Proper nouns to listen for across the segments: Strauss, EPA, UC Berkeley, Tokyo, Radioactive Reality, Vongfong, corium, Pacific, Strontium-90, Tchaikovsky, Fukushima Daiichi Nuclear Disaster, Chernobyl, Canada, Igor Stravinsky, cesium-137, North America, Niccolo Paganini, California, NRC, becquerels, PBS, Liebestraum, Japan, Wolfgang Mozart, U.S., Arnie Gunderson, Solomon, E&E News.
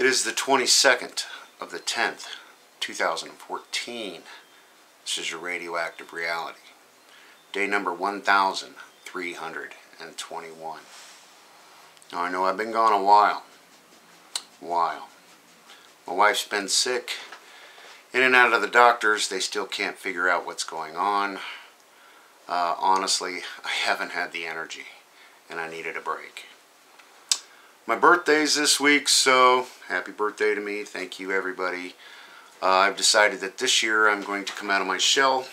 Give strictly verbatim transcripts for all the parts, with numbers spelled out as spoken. It is the twenty-second of the tenth, two thousand fourteen. This is your Radioactive Reality. Day number one thousand three hundred twenty-one. Now I know I've been gone a while. While. My wife's been sick. In and out of the doctors, they still can't figure out what's going on. Uh, honestly, I haven't had the energy, and I needed a break. My birthday's this week, so happy birthday to me. Thank you, everybody. Uh, I've decided that this year I'm going to come out of my shell.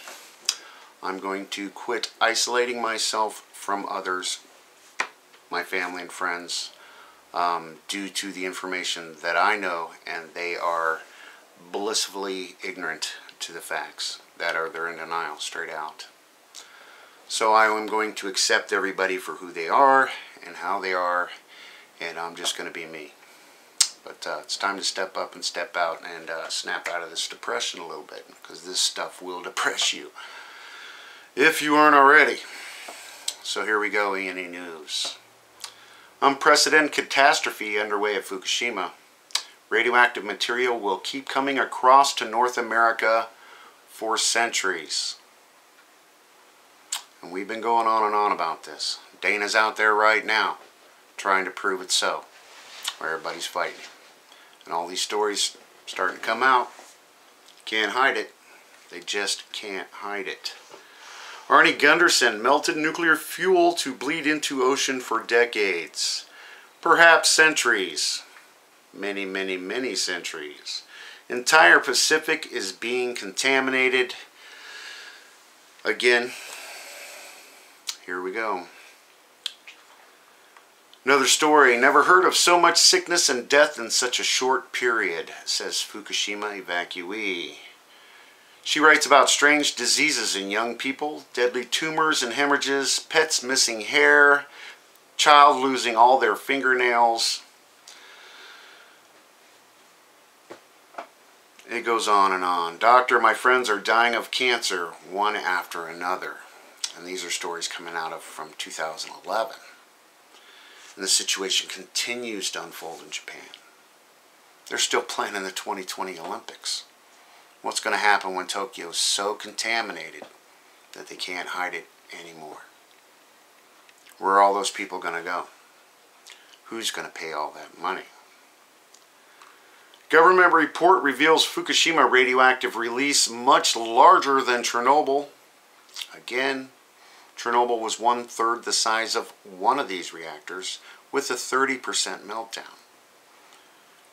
I'm going to quit isolating myself from others, my family and friends, um, due to the information that I know, and they are blissfully ignorant to the facts that are they're in denial straight out. So I am going to accept everybody for who they are and how they are, and I'm just going to be me. But uh, it's time to step up and step out and uh, snap out of this depression a little bit, because this stuff will depress you if you aren't already. So here we go, E and E News. Unprecedented catastrophe underway at Fukushima. Radioactive material will keep coming across to North America for centuries. And we've been going on and on about this. Dana's out there right now trying to prove it so. Where everybody's fighting. And all these stories starting to come out. Can't hide it. They just can't hide it. Arnie Gunderson, melted nuclear fuel to bleed into ocean for decades. Perhaps centuries. Many, many, many centuries. Entire Pacific is being contaminated. Again, here we go. Another story. Never heard of so much sickness and death in such a short period, says Fukushima evacuee. She writes about strange diseases in young people, deadly tumors and hemorrhages, pets missing hair, child losing all their fingernails. It goes on and on. Doctor, my friends are dying of cancer, one after another. And these are stories coming out of from two thousand eleven. And the situation continues to unfold in Japan. They're still planning the twenty twenty Olympics. What's going to happen when Tokyo is so contaminated that they can't hide it anymore? Where are all those people going to go? Who's going to pay all that money? Government report reveals Fukushima radioactive release much larger than Chernobyl. Again, Chernobyl was one-third the size of one of these reactors, with a thirty percent meltdown.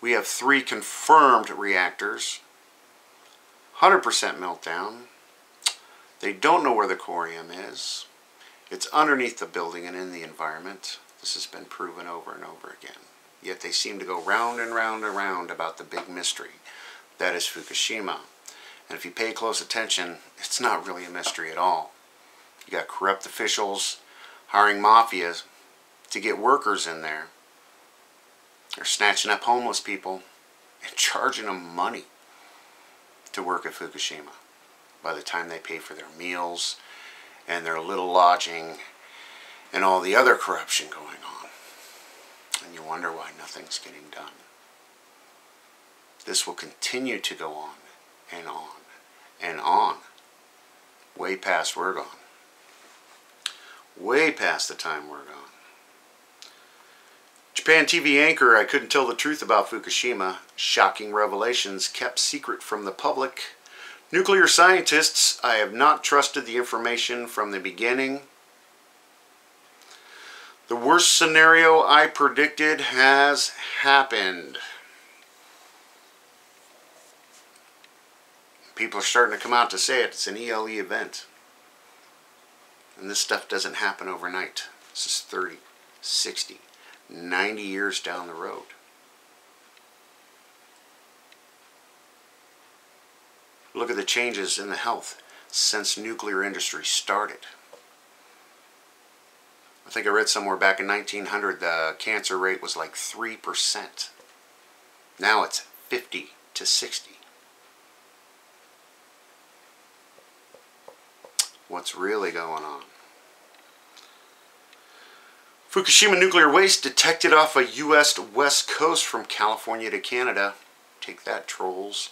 We have three confirmed reactors, one hundred percent meltdown. They don't know where the corium is. It's underneath the building and in the environment. This has been proven over and over again. Yet they seem to go round and round and round about the big mystery that is Fukushima. And if you pay close attention, it's not really a mystery at all. You got corrupt officials hiring mafias to get workers in there. They're snatching up homeless people and charging them money to work at Fukushima by the time they pay for their meals and their little lodging and all the other corruption going on. And you wonder why nothing's getting done. This will continue to go on and on and on. Way past we're gone. Way past the time we're gone. Japan T V anchor, I couldn't tell the truth about Fukushima. Shocking revelations kept secret from the public. Nuclear scientists, I have not trusted the information from the beginning. The worst scenario I predicted has happened. People are starting to come out to say it. It's an E L E event. And this stuff doesn't happen overnight. This is thirty, sixty, ninety years down the road. Look at the changes in the health since nuclear industry started. I think I read somewhere back in nineteen hundred the cancer rate was like three percent. Now it's fifty to sixty. What's really going on? Fukushima nuclear waste detected off a U S west coast from California to Canada. Take that, trolls.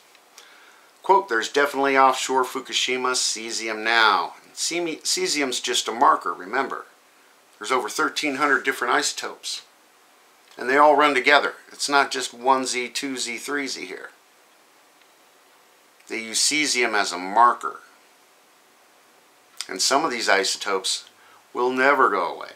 Quote, there's definitely offshore Fukushima cesium now. Cesium's just a marker, remember. There's over thirteen hundred different isotopes. And they all run together. It's not just one Z, two Z, three Z here. They use cesium as a marker. And some of these isotopes will never go away.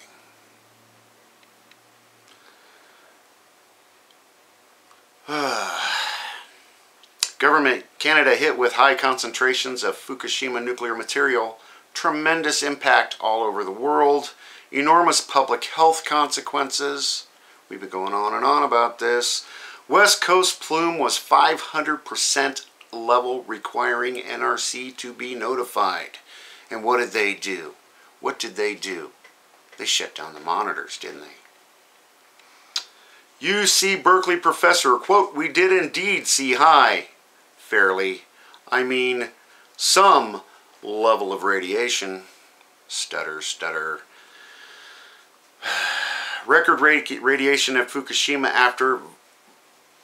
Government Canada hit with high concentrations of Fukushima nuclear material. Tremendous impact all over the world. Enormous public health consequences. We've been going on and on about this. West Coast plume was five hundred percent level requiring N R C to be notified. And what did they do? What did they do? They shut down the monitors, didn't they? U C Berkeley professor, quote, we did indeed see high, fairly, I mean, some level of radiation, stutter, stutter, record radiation at Fukushima after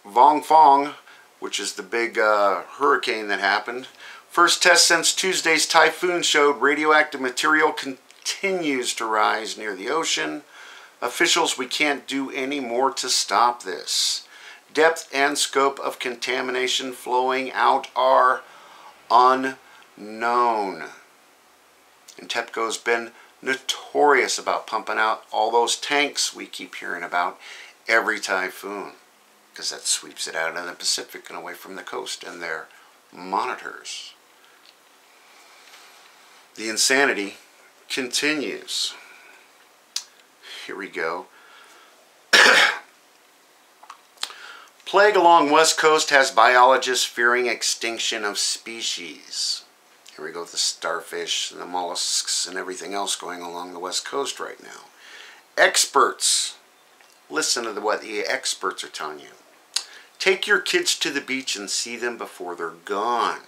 Vongfong, which is the big uh, hurricane that happened. First test since Tuesday's typhoon showed radioactive material continues to rise near the ocean. Officials, we can't do any more to stop this. Depth and scope of contamination flowing out are unknown. And TEPCO's been notorious about pumping out all those tanks we keep hearing about every typhoon, because that sweeps it out of the Pacific and away from the coast and their monitors. The insanity continues. Here we go. Plague along West Coast has biologists fearing extinction of species. Here we go with the starfish and the mollusks and everything else going along the West Coast right now. Experts, listen to what the experts are telling you. Take your kids to the beach and see them before they're gone.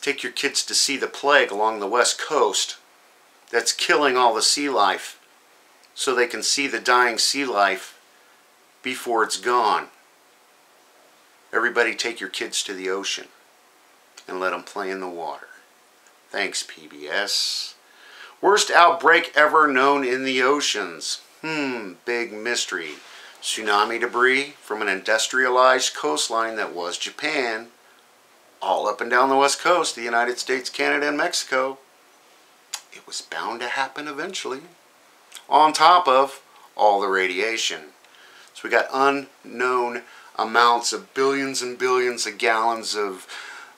Take your kids to see the plague along the West Coast that's killing all the sea life so they can see the dying sea life before it's gone. Everybody take your kids to the ocean and let them play in the water. Thanks, P B S. Worst outbreak ever known in the oceans. Hmm, big mystery. Tsunami debris from an industrialized coastline that was Japan, all up and down the West Coast, the United States, Canada, and Mexico. It was bound to happen eventually, on top of all the radiation. So we got unknown amounts of billions and billions of gallons of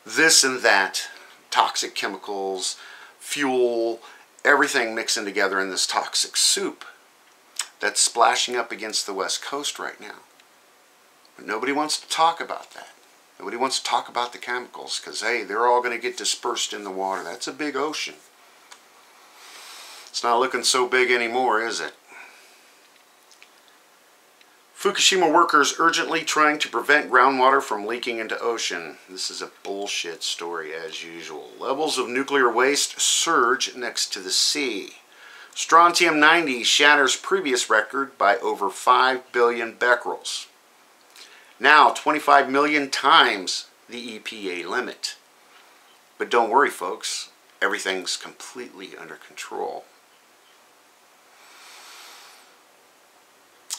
this and that, toxic chemicals, fuel, everything mixing together in this toxic soup that's splashing up against the West Coast right now. But nobody wants to talk about that. Nobody wants to talk about the chemicals because, hey, they're all going to get dispersed in the water. That's a big ocean. It's not looking so big anymore, is it? Fukushima workers urgently trying to prevent groundwater from leaking into ocean. This is a bullshit story as usual. Levels of nuclear waste surge next to the sea. Strontium ninety shatters previous record by over five billion becquerels. Now twenty-five million times the E P A limit. But don't worry, folks. Everything's completely under control.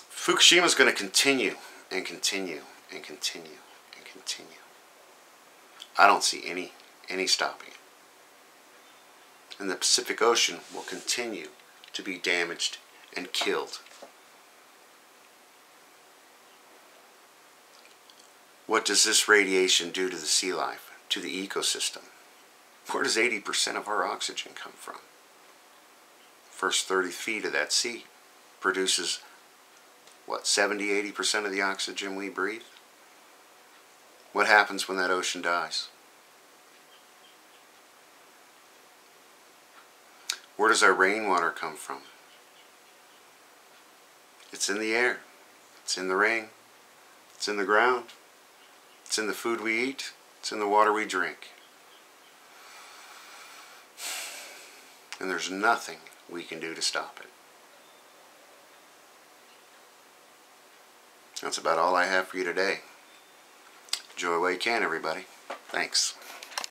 Fukushima's going to continue and continue and continue and continue. I don't see any any stopping. And the Pacific Ocean will continue to be damaged and killed. What does this radiation do to the sea life, to the ecosystem? Where does eighty percent of our oxygen come from? First thirty feet of that sea produces what, seventy, eighty percent of the oxygen we breathe? What happens when that ocean dies? Where does our rainwater come from? It's in the air. It's in the rain. It's in the ground. It's in the food we eat. It's in the water we drink. and there's nothing we can do to stop it. That's about all I have for you today. Enjoy what you can, everybody. Thanks.